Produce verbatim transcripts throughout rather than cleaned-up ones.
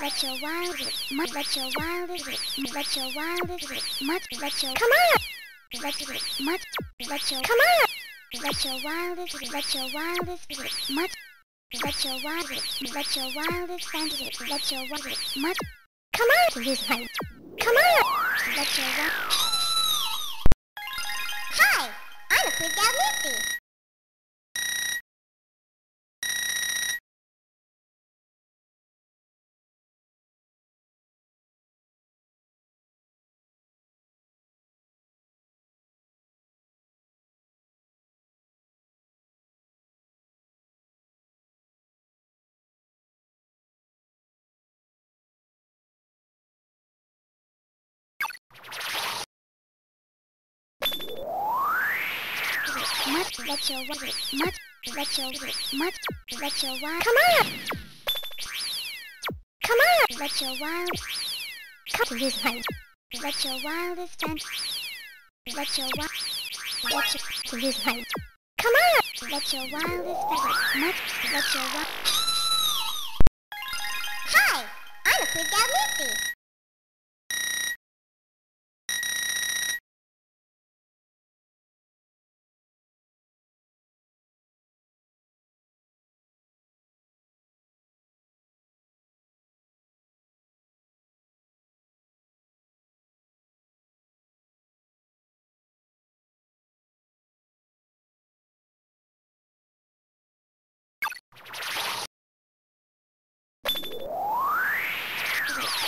let your wildest, much let your wildest, let your wildest, much let your come on, let your much let your come on, let your wildest, let your wildest, much let your wildest, let your wildest fantasy, let your wildest, much come on, use my come on, let your wild. Hi, I'm a freaked out Misty. Much let your word, much let your word, much let your wild. Come on! Come on! Let your wild. Come use my. Let your wildest and. Let your wild. Let your use my. Come on! Let your wildest and. Much let your wild. Hi! I'm a freaked out Misty.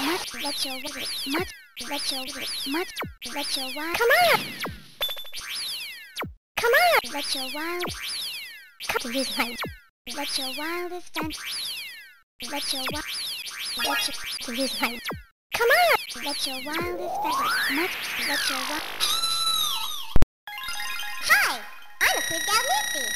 Much let your word, much let your word, much let your wild. Come on! Come on! Let your wild. Come use my. Let your wildest and. Let your wild. Let your use my. Come on! Let your wildest and. Much let your wild. Hi, I'm a freaked out Misty.